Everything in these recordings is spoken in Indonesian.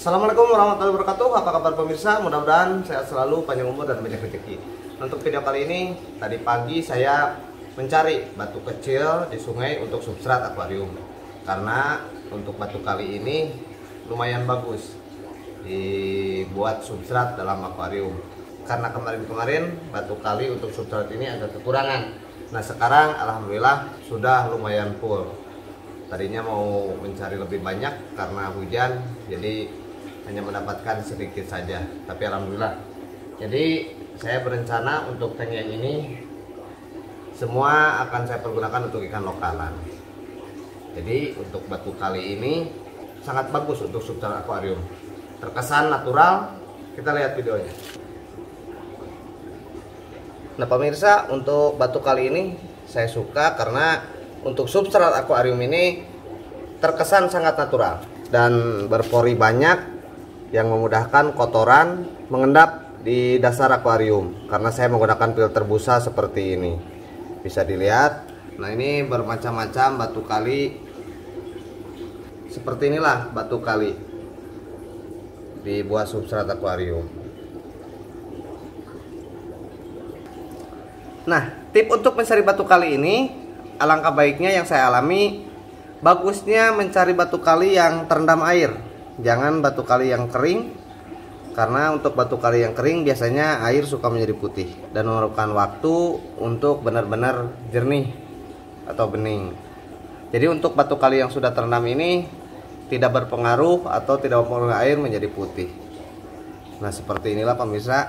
Assalamualaikum warahmatullahi wabarakatuh. Apa kabar pemirsa? Mudah-mudahan sehat selalu, panjang umur dan banyak rezeki. Untuk video kali ini, tadi pagi saya mencari batu kecil di sungai untuk substrat akuarium. Karena untuk batu kali ini lumayan bagus dibuat substrat dalam akuarium. Karena kemarin-kemarin batu kali untuk substrat ini agak kekurangan. Nah, sekarang alhamdulillah sudah lumayan full. Tadinya mau mencari lebih banyak karena hujan, jadi hanya mendapatkan sedikit saja, tapi alhamdulillah. Jadi saya berencana untuk tank yang ini semua akan saya pergunakan untuk ikan lokalan. Jadi untuk batu kali ini sangat bagus untuk substrat akuarium, terkesan natural. Kita lihat videonya. Nah pemirsa, untuk batu kali ini saya suka karena untuk substrat akuarium ini terkesan sangat natural dan berpori banyak yang memudahkan kotoran mengendap di dasar akuarium. Karena saya menggunakan filter busa seperti ini, bisa dilihat. Nah ini bermacam-macam batu kali. Seperti inilah batu kali dibuat substrat akuarium. Nah, tip untuk mencari batu kali ini, alangkah baiknya yang saya alami, bagusnya mencari batu kali yang terendam air, jangan batu kali yang kering. Karena untuk batu kali yang kering biasanya air suka menjadi putih dan memerlukan waktu untuk benar-benar jernih atau bening. Jadi untuk batu kali yang sudah terendam ini tidak berpengaruh atau tidak mempengaruhi air menjadi putih. Nah seperti inilah pemirsa.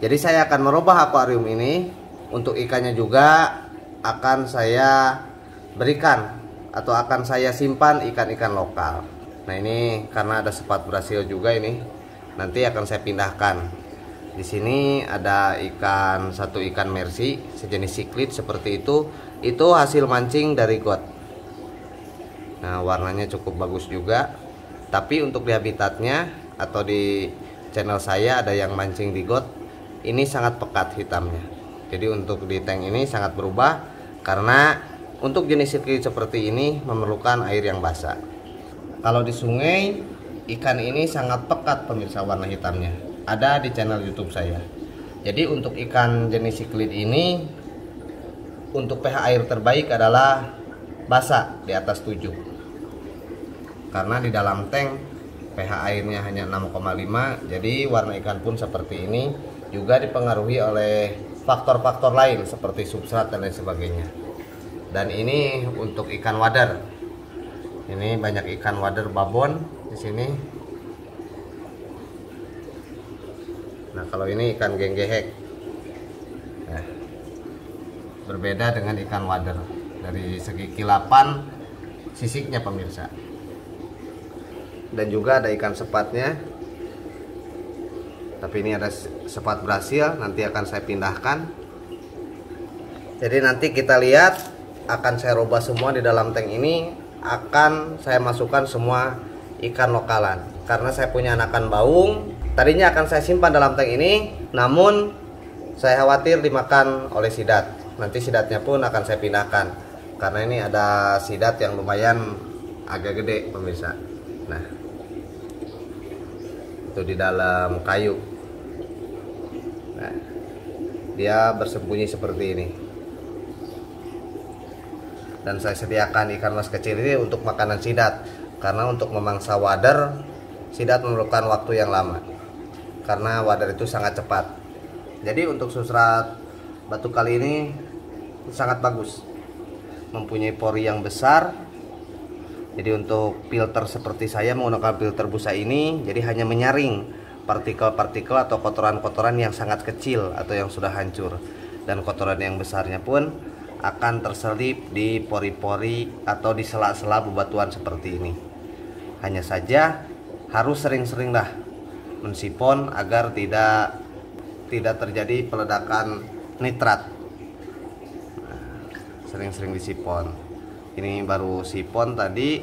Jadi saya akan merubah akuarium ini. Untuk ikannya juga akan saya berikan atau akan saya simpan ikan-ikan lokal. Nah ini karena ada sepat Brasil juga ini, nanti akan saya pindahkan. Di sini ada satu ikan mercy sejenis cichlid seperti itu. Itu hasil mancing dari got. Nah warnanya cukup bagus juga. Tapi untuk di habitatnya atau di channel saya ada yang mancing di got, ini sangat pekat hitamnya. Jadi untuk di tank ini sangat berubah. Karena untuk jenis cichlid seperti ini memerlukan air yang basah. Kalau di sungai, ikan ini sangat pekat pemirsa warna hitamnya. Ada di channel YouTube saya. Jadi untuk ikan jenis cichlid ini, untuk pH air terbaik adalah basah di atas 7. Karena di dalam tank pH airnya hanya 6,5. Jadi warna ikan pun seperti ini juga dipengaruhi oleh faktor-faktor lain seperti substrat dan lain sebagainya. Dan ini untuk ikan wader. Ini banyak ikan wader babon di sini. Nah, kalau ini ikan genggehek. Nah, berbeda dengan ikan wader dari segi kilapan sisiknya pemirsa. Dan juga ada ikan sepatnya. Tapi ini ada sepat Brasil, nanti akan saya pindahkan. Jadi nanti kita lihat, akan saya rubah semua di dalam tank ini. Akan saya masukkan semua ikan lokalan. Karena saya punya anakan baung, tadinya akan saya simpan dalam tank ini. Namun saya khawatir dimakan oleh sidat. Nanti sidatnya pun akan saya pindahkan. Karena ini ada sidat yang lumayan agak gede pemirsa. Nah di dalam kayu, nah, dia bersembunyi seperti ini. Dan saya sediakan ikan mas kecil ini untuk makanan sidat. Karena untuk memangsa wader, sidat memerlukan waktu yang lama. Karena wader itu sangat cepat. Jadi untuk substrat batu kali ini sangat bagus, mempunyai pori yang besar. Jadi untuk filter seperti saya menggunakan filter busa ini, jadi hanya menyaring partikel-partikel atau kotoran-kotoran yang sangat kecil atau yang sudah hancur. Dan kotoran yang besarnya pun akan terselip di pori-pori atau di sela-sela bebatuan seperti ini. Hanya saja harus sering-seringlah mensipon agar tidak terjadi peledakan nitrat. Sering-sering disipon. Ini baru sipon tadi,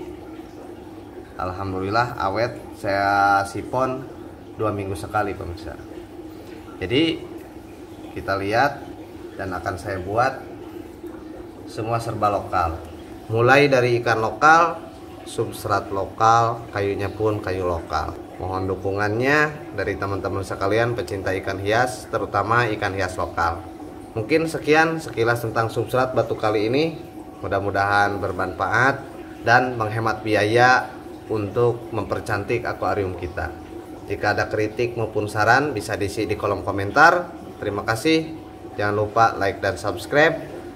alhamdulillah awet. Saya sipon 2 minggu sekali pemirsa. Jadi kita lihat, dan akan saya buat semua serba lokal. Mulai dari ikan lokal, substrat lokal, kayunya pun kayu lokal. Mohon dukungannya dari teman-teman sekalian pecinta ikan hias, terutama ikan hias lokal. Mungkin sekian sekilas tentang substrat batu kali ini. Mudah-mudahan bermanfaat dan menghemat biaya untuk mempercantik akuarium kita. Jika ada kritik maupun saran bisa diisi di kolom komentar. Terima kasih. Jangan lupa like dan subscribe.